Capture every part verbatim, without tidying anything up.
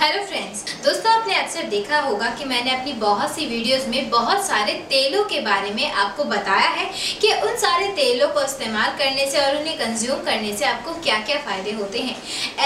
Hello friends, दोस्तों आपने अक्सर देखा होगा कि मैंने अपनी बहुत सी वीडियोस में बहुत सारे तेलों के बारे में आपको बताया है कि उन सारे तेलों को इस्तेमाल करने से और उन्हें कंज्यूम करने से आपको क्या क्या फ़ायदे होते हैं।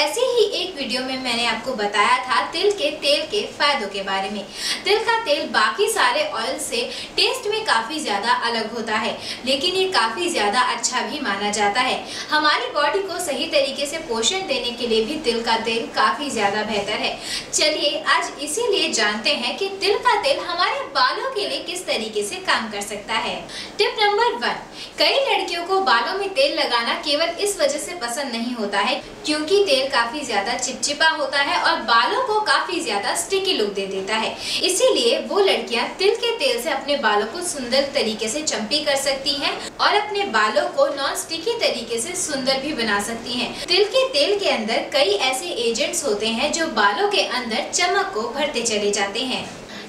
ऐसे ही एक वीडियो में मैंने आपको बताया था तिल के तेल के फ़ायदों के बारे में। तिल का तेल बाकी सारे ऑयल से टेस्ट में काफ़ी ज़्यादा अलग होता है, लेकिन ये काफ़ी ज़्यादा अच्छा भी माना जाता है। हमारी बॉडी को सही तरीके से पोषण देने के लिए भी तिल का तेल काफ़ी ज़्यादा बेहतर है। चलिए आज इसीलिए जानते हैं कि तिल का तेल हमारे बालों के लिए किस तरीके से काम कर सकता है। टिप नंबर वन, कई लड़कियों को बालों में तेल लगाना केवल इस वजह से पसंद नहीं होता है क्योंकि तेल काफी ज्यादा चिपचिपा होता है और बालों को काफी ज्यादा स्टिकी लुक दे देता है। इसीलिए वो लड़कियां तिल के तेल से अपने बालों को सुंदर तरीके से चम्पी कर सकती है और अपने बालों को नॉन स्टिकी तरीके से सुंदर भी बना सकती है। तिल के तेल के अंदर कई ऐसे एजेंट्स होते हैं जो बालों के अंदर चमक को भरते चले जाते हैं।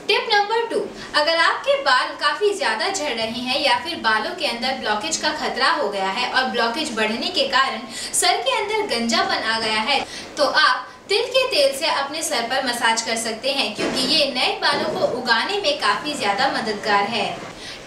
टिप नंबर टू, अगर आपके बाल काफ़ी ज़्यादा झड़ रहे हैं या फिर बालों के अंदर ब्लॉकेज का खतरा हो गया है और ब्लॉकेज बढ़ने के कारण सर के अंदर गंजापन आ गया है, तो आप तिल के तेल से अपने सर पर मसाज कर सकते हैं क्योंकि ये नए बालों को उगाने में काफ़ी ज़्यादा मददगार है।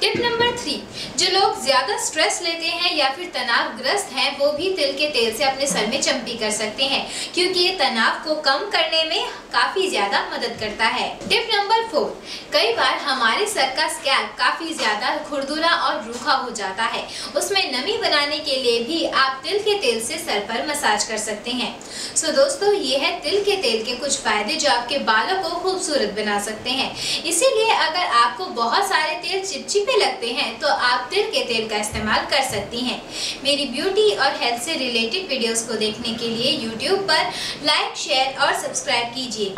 टिप नंबर थ्री, जो लोग ज़्यादा स्ट्रेस लेते हैं या फिर तनावग्रस्त हैं वो भी तिल के तेल से अपने सर में चम्पी कर सकते हैं क्योंकि ये तनाव को कम करने में काफ़ी ज़्यादा मदद करता है। टिप नंबर फोर, कई बार हमारे सर का स्कैल्प काफ़ी ज़्यादा खुरदुरा और रूखा हो जाता है, उसमें नमी बनाने के लिए भी आप तिल के तेल से सर पर मसाज कर सकते हैं। सो दोस्तों, ये है तिल के तेल के कुछ फ़ायदे जो आपके बालों को खूबसूरत बना सकते हैं। इसीलिए अगर आपको बहुत सारे तेल चिपचिप पे लगते हैं तो आप तिल के तेल का इस्तेमाल कर सकती हैं। मेरी ब्यूटी और हेल्थ से रिलेटेड वीडियोस को देखने के लिए यूट्यूब पर लाइक, शेयर और सब्सक्राइब कीजिए।